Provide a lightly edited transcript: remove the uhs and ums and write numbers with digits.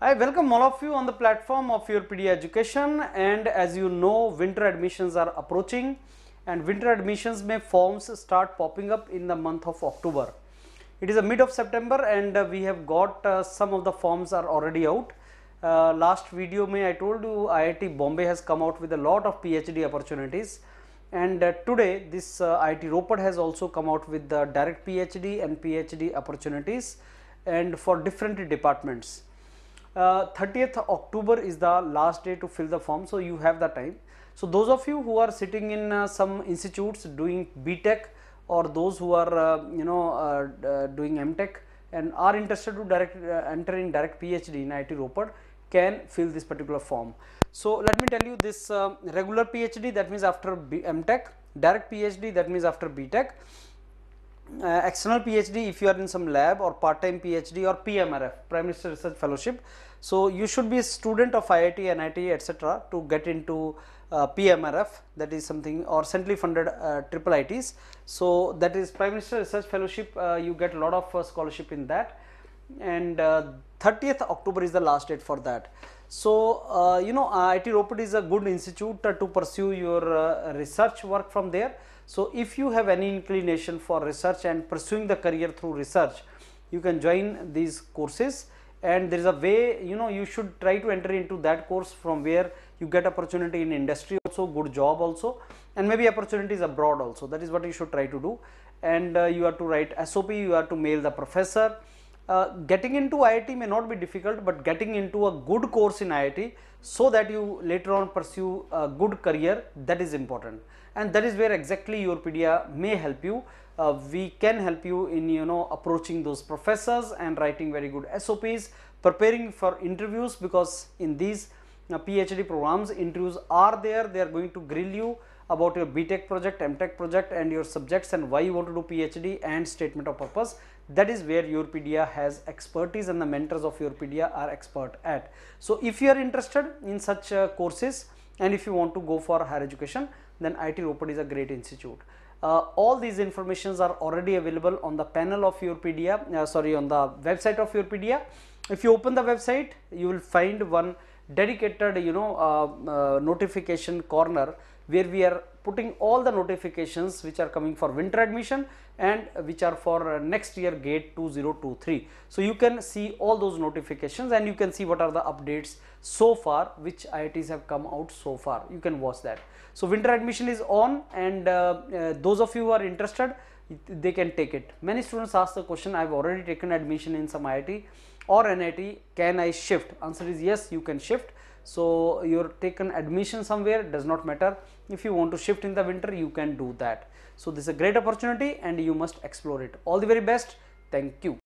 I welcome all of you on the platform of YourPedia Education, and as you know, winter admissions are approaching and winter admissions may forms start popping up in the month of October. It is the mid of September and we have got some of the forms are already out. Last video I told you IIT Bombay has come out with a lot of PhD opportunities, and today this IIT Ropar has also come out with the direct PhD and PhD opportunities and for different departments. 30th October is the last day to fill the form, so you have the time. So those of you who are sitting in some institutes doing BTech, or those who are doing MTech and are interested to enter in direct PhD in IIT Ropar, can fill this particular form. So let me tell you this regular PhD, that means after MTech, direct PhD, that means after BTech, external PhD if you are in some lab, or part-time PhD, or PMRF, Prime Minister Research Fellowship. So you should be a student of IIT, NIT, etc. to get into PMRF, that is something, or centrally funded triple ITs. So that is Prime Minister Research Fellowship, you get a lot of scholarship in that, and 30th October is the last date for that. So IIT Ropar is a good institute to pursue your research work from there. So if you have any inclination for research and pursuing the career through research, you can join these courses, and there is a way, you should try to enter into that course from where you get opportunity in industry also, good job also, and maybe opportunities abroad also. That is what you should try to do, and you are to write SOP, you are to mail the professor. Getting into IIT may not be difficult, but getting into a good course in IIT so that you later on pursue a good career, that is important, and that is where exactly YourPedia may help you. We can help you in approaching those professors and writing very good SOPs, preparing for interviews, because in these PhD programs interviews are there. They are going to grill you about your BTech project, MTech project, and your subjects, and why you want to do PhD and statement of purpose. That is where YourPedia has expertise, and the mentors of YourPedia are expert at. So if you are interested in such courses, and if you want to go for higher education, then IIT Ropar is a great institute. All these informations are already available on the panel of YourPedia, on the website of YourPedia. If you open the website, you will find one dedicated notification corner, where we are putting all the notifications which are coming for winter admission and which are for next year GATE 2023. So you can see all those notifications, and you can see what are the updates so far, which IITs have come out so far. You can watch that. So winter admission is on, and those of you who are interested, they can take it. Many students ask the question, I have already taken admission in some IIT or NIT, can I shift? Answer is yes, you can shift. So you're taken admission somewhere, does not matter. If you want to shift in the winter, you can do that. So this is a great opportunity, and you must explore it. All the very best. Thank you.